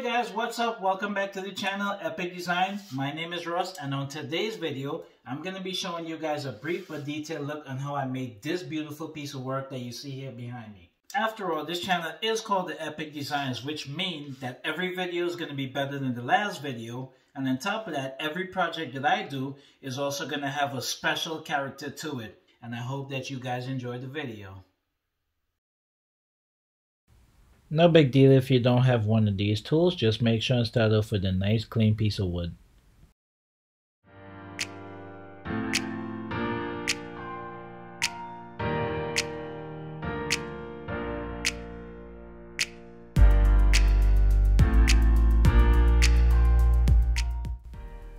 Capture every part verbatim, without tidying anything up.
Hey guys, what's up? Welcome back to the channel Epic Designs. My name is Ross, and on today's video I'm going to be showing you guys a brief but detailed look on how I made this beautiful piece of work that you see here behind me. After all, this channel is called the Epic Designs, which means that every video is going to be better than the last video, and on top of that, every project that I do is also going to have a special character to it, and I hope that you guys enjoy the video. No big deal if you don't have one of these tools, just make sure and start off with a nice clean piece of wood.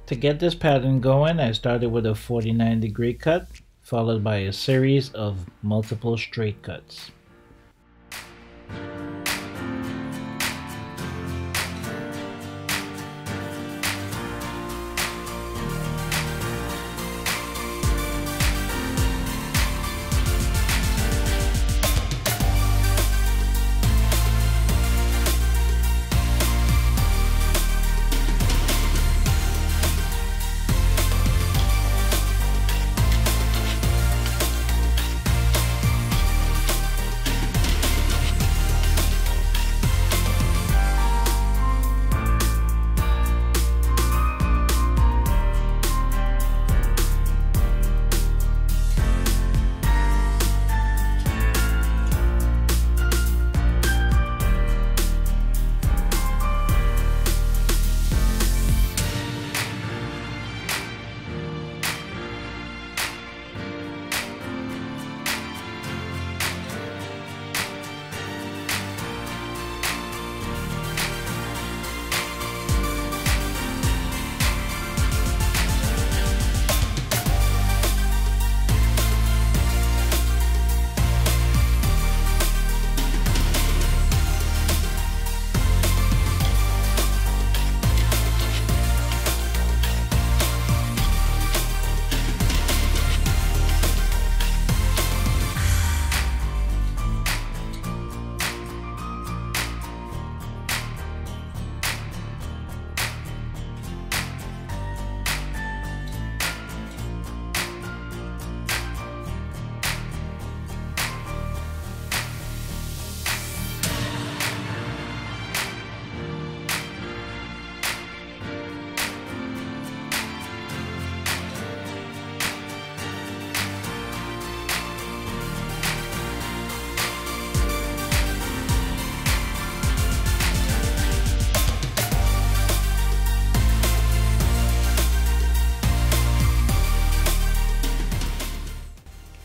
To get this pattern going, I started with a forty-nine degree cut, followed by a series of multiple straight cuts.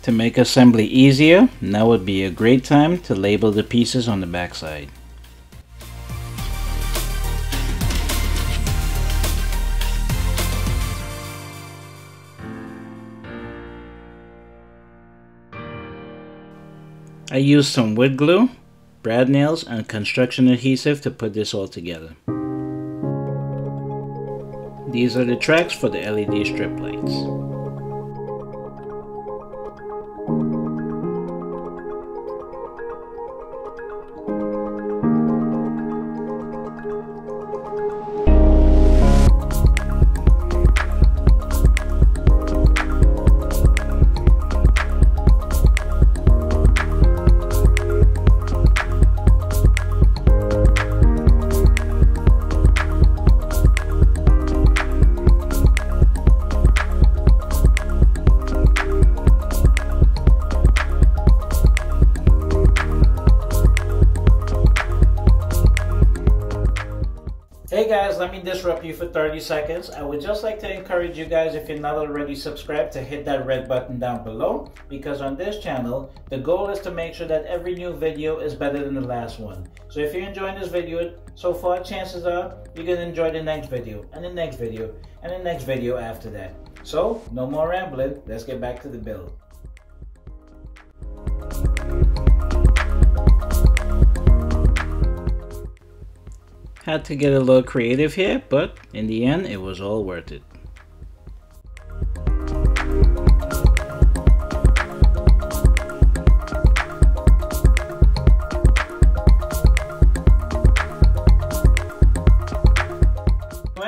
To make assembly easier, now would be a great time to label the pieces on the backside. I used some wood glue, brad nails, and construction adhesive to put this all together. These are the tracks for the L E D strip lights. Hey guys, let me disrupt you for thirty seconds. I would just like to encourage you guys, if you're not already subscribed, to hit that red button down below, because on this channel the goal is to make sure that every new video is better than the last one. So if you're enjoying this video so far, chances are you're going to enjoy the next video and the next video and the next video after that. So no more rambling, let's get back to the build. Had to get a little creative here, but in the end it was all worth it.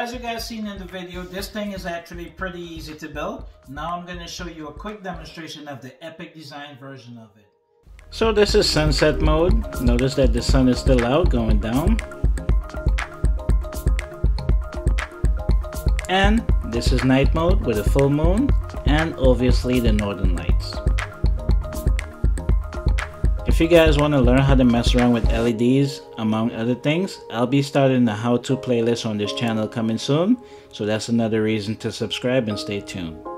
as you guys seen in the video, this thing is actually pretty easy to build. Now I'm going to show you a quick demonstration of the Epic Design version of it. So this is sunset mode. Notice that the sun is still out, going down. And this is night mode with a full moon and obviously the northern lights. If you guys want to learn how to mess around with L E Ds among other things, I'll be starting a how-to playlist on this channel coming soon, so that's another reason to subscribe and stay tuned.